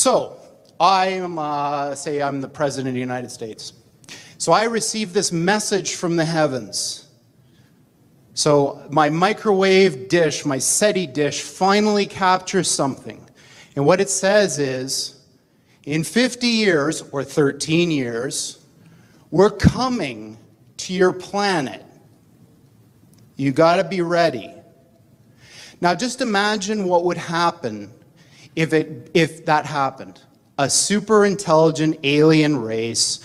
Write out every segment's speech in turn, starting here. So I'm, say I'm the President of the United States. So I received this message from the heavens. So my microwave dish, my SETI dish, finally captures something. And what it says is, in 50 years, or 13 years, we're coming to your planet. You gotta be ready. Now just imagine what would happen if that happened. A super intelligent alien race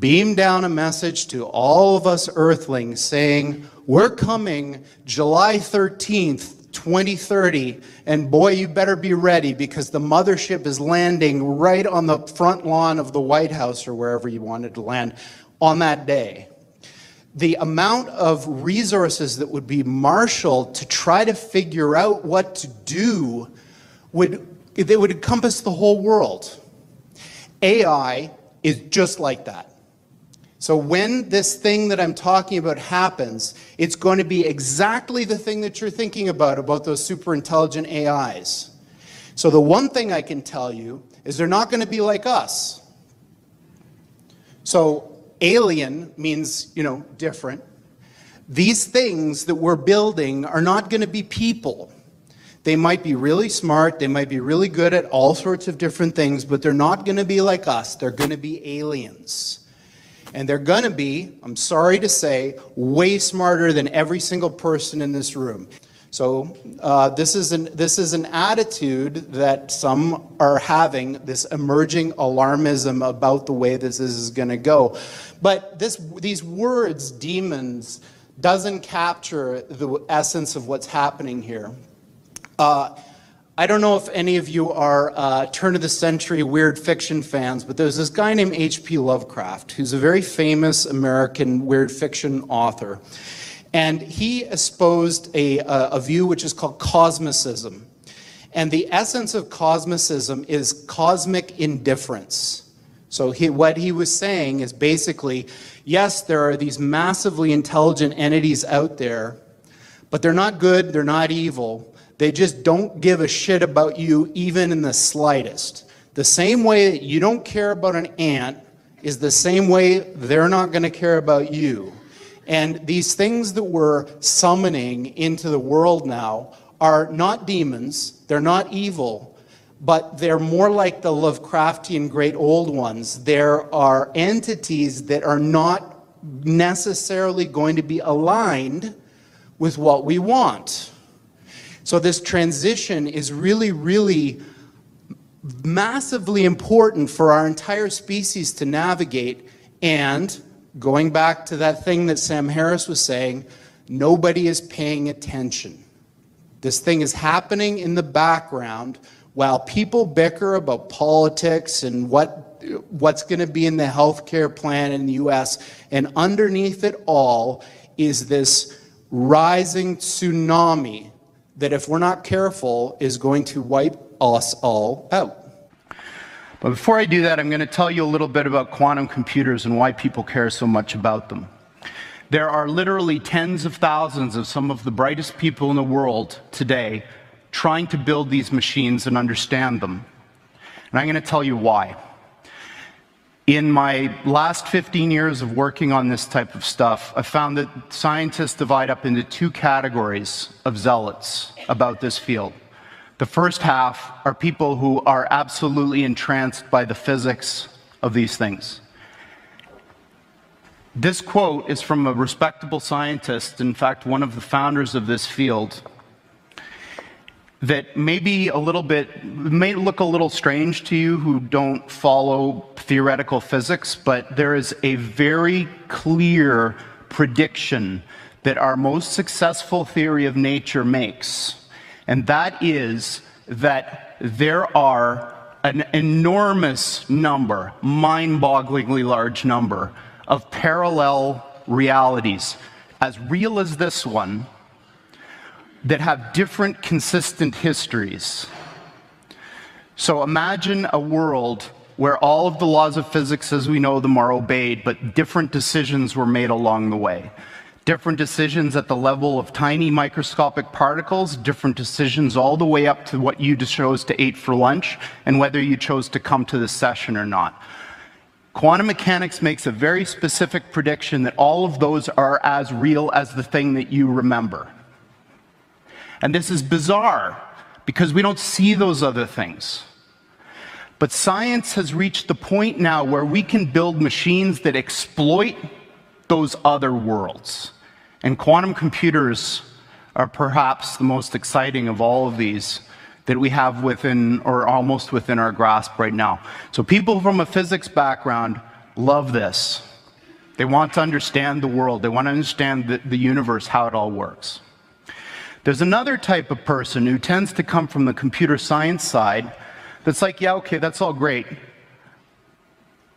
beamed down a message to all of us Earthlings saying, we're coming July 13th, 2030, and boy, you better be ready because the mothership is landing right on the front lawn of the White House or wherever you wanted to land on that day. The amount of resources that would be marshaled to try to figure out what to do would encompass the whole world. AI is just like that. So when this thing that I'm talking about happens, it's going to be exactly the thing that you're thinking about those super intelligent AIs. So the one thing I can tell you is they're not going to be like us. So alien means, you know, different. These things that we're building are not going to be people. They might be really smart, they might be really good at all sorts of different things, but they're not going to be like us. They're going to be aliens. And they're going to be, I'm sorry to say, way smarter than every single person in this room. So this is an attitude that some are having, this emerging alarmism about the way this is going to go. But these words, demons, doesn't capture the essence of what's happening here. I don't know if any of you are turn-of-the-century weird fiction fans, but there's this guy named H.P. Lovecraft, who's a very famous American weird fiction author. And he espoused a view which is called cosmicism. And the essence of cosmicism is cosmic indifference. So what he was saying is basically, yes, there are these massively intelligent entities out there, but they're not good, they're not evil. They just don't give a shit about you, even in the slightest. The same way that you don't care about an ant is the same way they're not going to care about you. And these things that we're summoning into the world now are not demons, they're not evil, but they're more like the Lovecraftian great old ones. There are entities that are not necessarily going to be aligned with what we want. So this transition is really, really massively important for our entire species to navigate. And going back to that thing that Sam Harris was saying, nobody is paying attention. This thing is happening in the background while people bicker about politics and what's going to be in the healthcare plan in the US. And underneath it all is this rising tsunami that, if we're not careful, is going to wipe us all out. But before I do that, I'm going to tell you a little bit about quantum computers and why people care so much about them. There are literally tens of thousands of some of the brightest people in the world today trying to build these machines and understand them. And I'm going to tell you why. In my last 15 years of working on this type of stuff, I found that scientists divide up into two categories of zealots about this field. The first half are people who are absolutely entranced by the physics of these things. This quote is from a respectable scientist, in fact, one of the founders of this field, that may look a little strange to you who don't follow theoretical physics, but there is a very clear prediction that our most successful theory of nature makes. And that is that there are an enormous number, mind-bogglingly large number, of parallel realities, as real as this one, that have different consistent histories. So imagine a world where all of the laws of physics as we know them are obeyed, but different decisions were made along the way. different decisions at the level of tiny microscopic particles, different decisions all the way up to what you chose to eat for lunch and whether you chose to come to this session or not. Quantum mechanics makes a very specific prediction that all of those are as real as the thing that you remember. And this is bizarre because we don't see those other things. But science has reached the point now where we can build machines that exploit those other worlds. And quantum computers are perhaps the most exciting of all of these that we have within, or almost within our grasp right now. So people from a physics background love this. They want to understand the world. They want to understand the universe, how it all works. There's another type of person who tends to come from the computer science side that's like, yeah, okay, that's all great.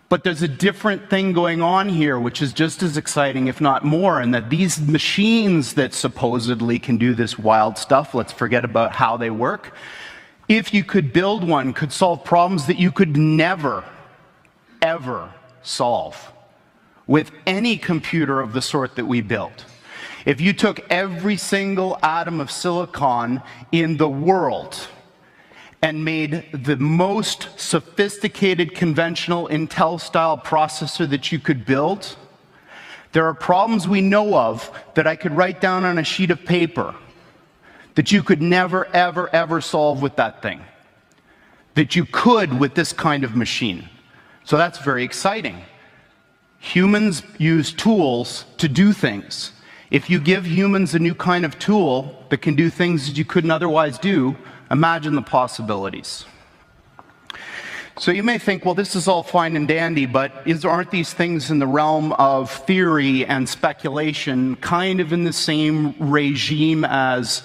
But there's a different thing going on here, which is just as exciting, if not more, and that these machines that supposedly can do this wild stuff, let's forget about how they work, if you could build one, could solve problems that you could never, ever solve with any computer of the sort that we built. If you took every single atom of silicon in the world and made the most sophisticated conventional Intel-style processor that you could build, there are problems we know of that I could write down on a sheet of paper that you could never, ever, ever solve with that thing, that you could with this kind of machine. So that's very exciting. Humans use tools to do things. If you give humans a new kind of tool that can do things that you couldn't otherwise do, imagine the possibilities. So you may think, well, this is all fine and dandy, but aren't these things in the realm of theory and speculation kind of in the same regime as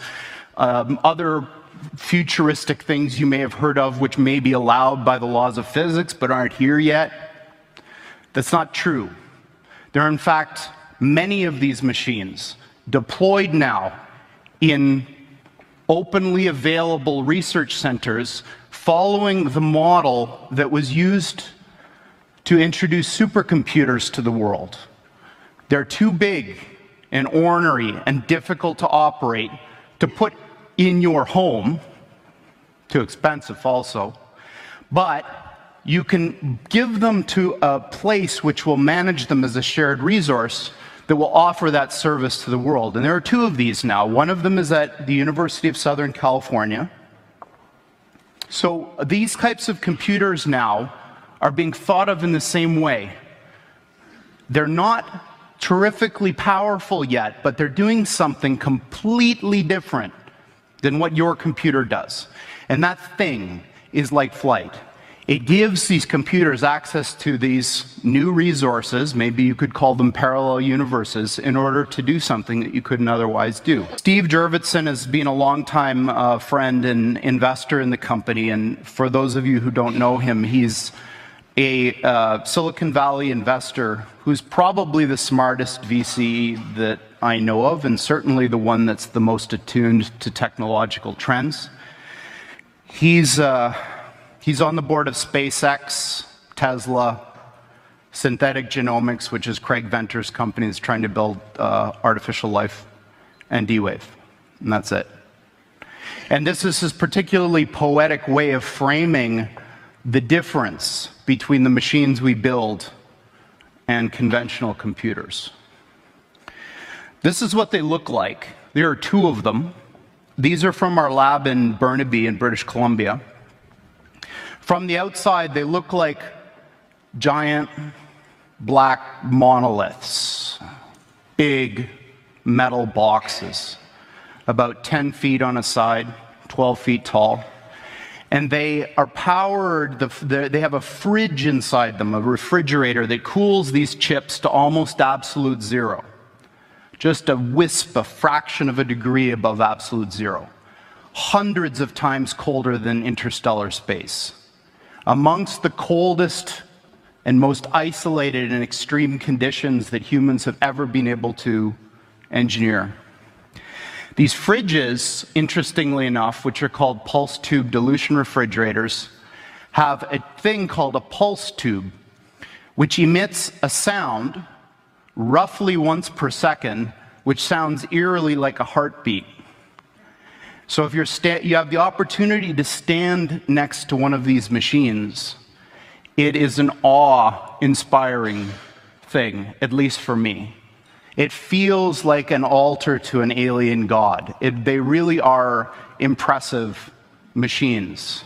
other futuristic things you may have heard of, which may be allowed by the laws of physics but aren't here yet? That's not true. There are, in fact, many of these machines deployed now in openly available research centers following the model that was used to introduce supercomputers to the world. They're too big and ornery and difficult to operate to put in your home, too expensive also, but you can give them to a place which will manage them as a shared resource that will offer that service to the world. And there are two of these now. One of them is at the University of Southern California. So these types of computers now are being thought of in the same way. They're not terrifically powerful yet, but they're doing something completely different than what your computer does. And that thing is like flight. It gives these computers access to these new resources, maybe you could call them parallel universes, in order to do something that you couldn't otherwise do. Steve Jurvetson has been a longtime friend and investor in the company, and for those of you who don't know him, he's a Silicon Valley investor who's probably the smartest VC that I know of, and certainly the one that's the most attuned to technological trends. He's on the board of SpaceX, Tesla, Synthetic Genomics, which is Craig Venter's company that's trying to build artificial life, and D-Wave, and that's it. And this is his particularly poetic way of framing the difference between the machines we build and conventional computers. This is what they look like. There are two of them. These are from our lab in Burnaby in British Columbia. From the outside, they look like giant black monoliths, big metal boxes, about 10 feet on a side, 12 feet tall. And they are powered, they have a fridge inside them, a refrigerator that cools these chips to almost absolute zero. Just a wisp, a fraction of a degree above absolute zero. Hundreds of times colder than interstellar space. Amongst the coldest and most isolated and extreme conditions that humans have ever been able to engineer. These fridges, interestingly enough, which are called pulse tube dilution refrigerators, have a thing called a pulse tube, which emits a sound roughly once per second which sounds eerily like a heartbeat. So if you have the opportunity to stand next to one of these machines, it is an awe-inspiring thing, at least for me. It feels like an altar to an alien god. They really are impressive machines.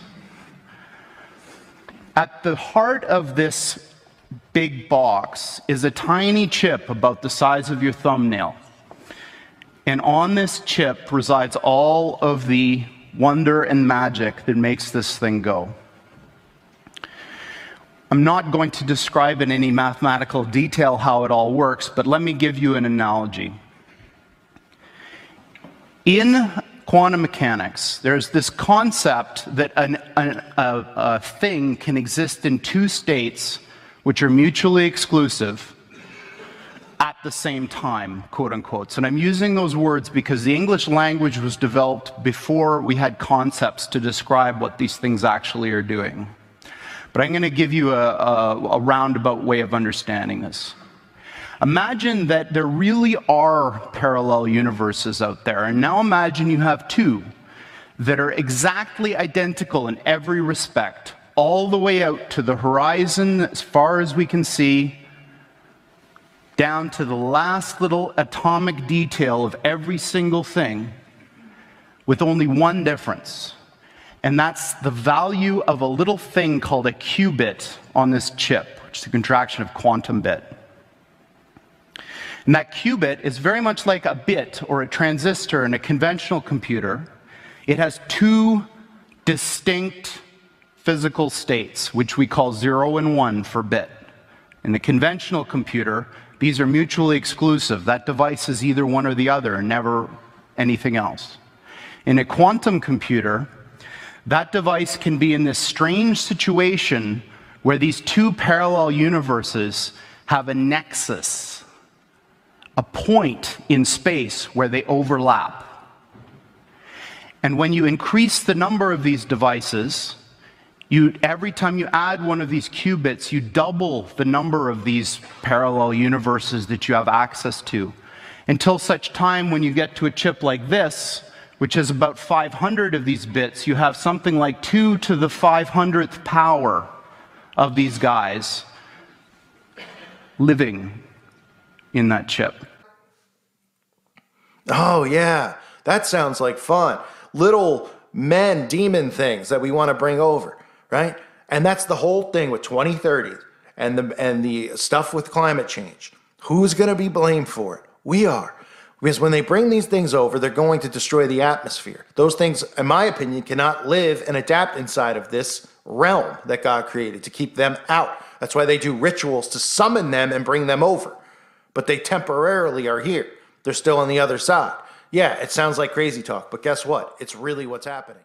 At the heart of this big box is a tiny chip about the size of your thumbnail. And on this chip resides all of the wonder and magic that makes this thing go. I'm not going to describe in any mathematical detail how it all works, but let me give you an analogy. In quantum mechanics, there's this concept that a thing can exist in two states which are mutually exclusive at the same time, quote unquote. And I'm using those words because the English language was developed before we had concepts to describe what these things actually are doing. But I'm going to give you a roundabout way of understanding this. Imagine that there really are parallel universes out there, and now imagine you have two that are exactly identical in every respect, all the way out to the horizon as far as we can see, down to the last little atomic detail of every single thing, with only one difference. And that's the value of a little thing called a qubit on this chip, which is a contraction of quantum bit. And that qubit is very much like a bit or a transistor in a conventional computer. It has two distinct physical states, which we call 0 and 1 for bit. In the conventional computer, these are mutually exclusive. That device is either one or the other and never anything else. In a quantum computer, that device can be in this strange situation where these two parallel universes have a nexus, a point in space where they overlap. And when you increase the number of these devices, every time you add one of these qubits, you double the number of these parallel universes that you have access to, until such time when you get to a chip like this, which is about 500 of these bits, you have something like 2 to the 500th power of these guys living in that chip. Oh yeah, that sounds like fun. Little men, demon things that we want to bring over, right? And that's the whole thing with 2030 and the stuff with climate change. Who's gonna be blamed for it? We are. Because when they bring these things over, they're going to destroy the atmosphere. Those things, in my opinion, cannot live and adapt inside of this realm that God created to keep them out. That's why they do rituals to summon them and bring them over. But they temporarily are here. They're still on the other side. Yeah, it sounds like crazy talk, but guess what? It's really what's happening.